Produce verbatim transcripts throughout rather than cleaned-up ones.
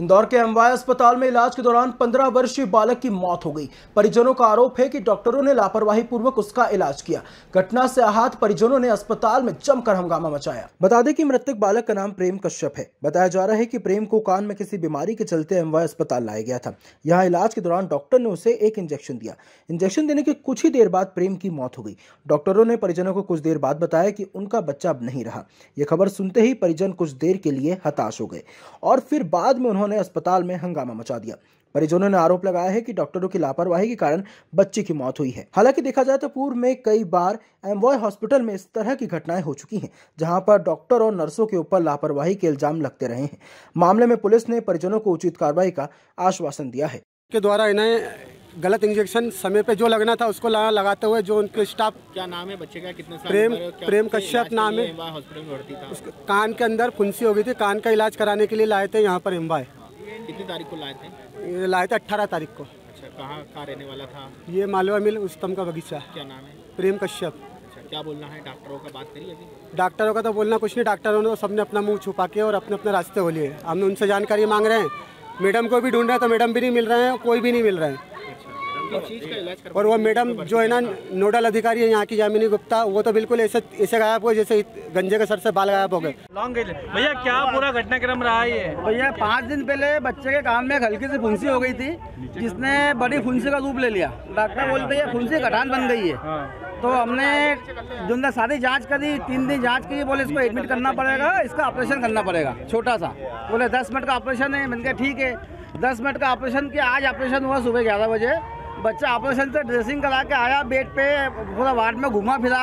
इंदौर के एमवाय अस्पताल में इलाज के दौरान पंद्रह वर्षीय बालक की मौत हो गई। परिजनों का आरोप है कि डॉक्टरों ने लापरवाही पूर्वक उसका इलाज किया। घटना से आहत परिजनों ने अस्पताल में जमकर हंगामा मचाया। बता दें कि मृतक बालक का नाम प्रेम कश्यप है। बताया जा रहा है कि प्रेम को कान में किसी बीमारी के चलते एमवाय अस्पताल लाया गया था। यहाँ इलाज के दौरान डॉक्टर ने उसे एक इंजेक्शन दिया। इंजेक्शन देने के कुछ ही देर बाद प्रेम की मौत हो गई। डॉक्टरों ने परिजनों को कुछ देर बाद बताया कि उनका बच्चा अब नहीं रहा। यह खबर सुनते ही परिजन कुछ देर के लिए हताश हो गए और फिर बाद में उन्होंने अस्पताल में हंगामा मचा दिया। परिजनों ने आरोप लगाया है कि डॉक्टरों की लापरवाही के कारण बच्चे की मौत हुई है। हालांकि देखा जाए तो पूर्व में कई बार एमवाय हॉस्पिटल में इस तरह की घटनाएं हो चुकी हैं, जहां पर डॉक्टर और नर्सों के ऊपर लापरवाही के इल्जाम लगते रहे हैं। मामले में पुलिस ने परिजनों को उचित कार्रवाई का आश्वासन दिया है। के द्वारा इन्हें गलत इंजेक्शन समय पे जो लगना था उसको लगाते हुए जो उनके स्टाफ, क्या नाम है बच्चे का, कितने साल, प्रेम प्रेम कश्यप नाम है, हॉस्पिटल में भर्ती था। उसके कान के अंदर फुंसी हो गई थी। कान का इलाज कराने के लिए लाए थे यहाँ पर एमवाय। कितनी तारीख को लाए थे? लाए थे अट्ठारह तारीख को। अच्छा, कहाँ का रहने वाला था? ये मालवा मिल उस्तम का बगीचा। क्या नाम है? प्रेम कश्यप। अच्छा, क्या बोलना है डॉक्टरों का? बात करिए अभी। डॉक्टरों का तो बोलना कुछ नहीं, डॉक्टरों ने तो सबने अपना मुँह छुपा के और अपने अपने रास्ते हो लिए। हमने उनसे जानकारी मांग रहे हैं, मैडम को भी ढूंढ रहे हैं तो मैडम भी नहीं मिल रहे हैं, कोई भी नहीं मिल रहे हैं। अच्छा, और वो मैडम जो है ना नोडल अधिकारी है यहाँ की यामिनी गुप्ता, वो तो बिल्कुल ऐसे ऐसे गायब हो जैसे गंजे के सर से बाल गायब हो गए। भैया क्या पूरा घटनाक्रम रहा है? भैया पाँच दिन पहले बच्चे के कान में हल्की सी फुंसी हो गई थी, जिसने बड़ी फुंसी का रूप ले लिया। डॉक्टर बोलते हैं फुंसी घटान बन गई है, तो हमने जो सारी जांच करी, तीन दिन जांच की, बोले इसको एडमिट करना पड़ेगा, इसका ऑपरेशन करना पड़ेगा, छोटा सा। बोले दस मिनट का ऑपरेशन है। मैंने कहा ठीक है, दस मिनट का ऑपरेशन किया। आज ऑपरेशन हुआ सुबह ग्यारह बजे। बच्चा ऑपरेशन से ड्रेसिंग करा के आया, बेड पे पूरा वार्ड में घुमा फिरा।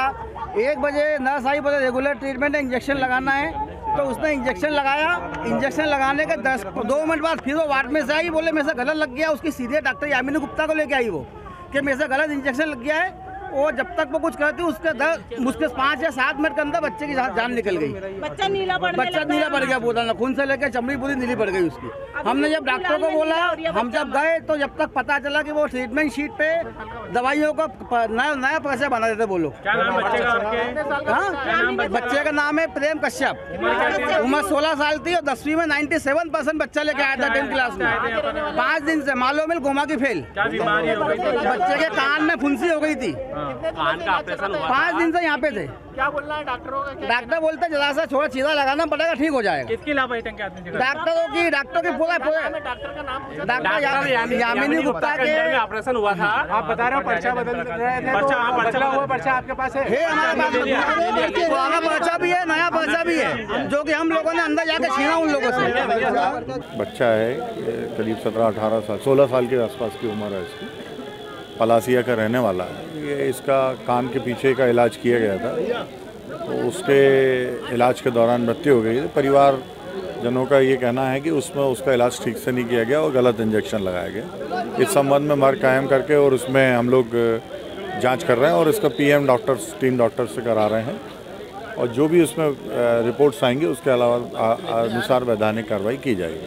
एक बजे नर्स आई, बोले रेगुलर ट्रीटमेंट है, इंजेक्शन लगाना है। तो उसने इंजेक्शन लगाया। इंजेक्शन लगाने के दस दो मिनट बाद फिर वो वार्ड में से आई, बोले मेरे से गलत लग गया। उसकी सीधे डॉक्टर यामिनी गुप्ता को लेके आई वो कि मेरे से गलत इंजेक्शन लग गया है। वो जब तक वो कुछ करती उसके दस उसके पाँच या सात मिनट के अंदर बच्चे की जान निकल गई। बच्चा नीला बच्चा नीला पड़ गया पूरा, खून से लेकर चमड़ी पूरी नीली पड़ गई उसकी। हमने जब डॉक्टर को बोला, हम जब गए तो जब तक पता चला कि वो ट्रीटमेंट शीट पे दवाइयों को नया नया पैसा बना देते। बोलो हाँ, बच्चे का नाम है प्रेम कश्यप। उम्र सोलह साल थी और दसवीं में नाइन्टी सेवन परसेंट बच्चा लेके आया था टेंथ क्लास में। पाँच दिन से मालवा मिल गोमा की फेल। बच्चे के कान में फुंसी हो गई थी। पाँच दिन से यहाँ पे थे। क्या बोलना है डॉक्टरों का? डॉक्टर बोलते हैं जरा सा छोटा चीज़ा लगाना पड़ेगा, ठीक हो जाएगा। किसकी लापरवाही के आदमी? डॉक्टरों की डॉक्टरों की पूरा डॉक्टर का नाम डॉक्टर यामिनी गुप्ता के में ऑपरेशन हुआ था। आप बता रहे हो पर्चा बदल रहे थे? पर्चा हुआ, पर्चा आपके पास है? पुराना पर्चा भी है, नया पर्चा भी है, जो की हम लोगों ने अंदर जाके छीना उन लोगों से। बच्चा है करीब सत्रह अठारह साल सोलह साल के आसपास की उम्र है इसकी। पलासिया का रहने वाला है। ये इसका कान के पीछे का इलाज किया गया था, तो उसके इलाज के दौरान मृत्यु हो गई। परिवार जनों का ये कहना है कि उसमें उसका इलाज ठीक से नहीं किया गया और गलत इंजेक्शन लगाया गया। इस संबंध में मर्ग कायम करके और उसमें हम लोग जांच कर रहे हैं और इसका पीएम डॉक्टर्स टीम डॉक्टर्स से करा रहे हैं और जो भी उसमें रिपोर्ट्स आएंगे उसके अलावा अनुसार वैधानिक कार्रवाई की जाएगी।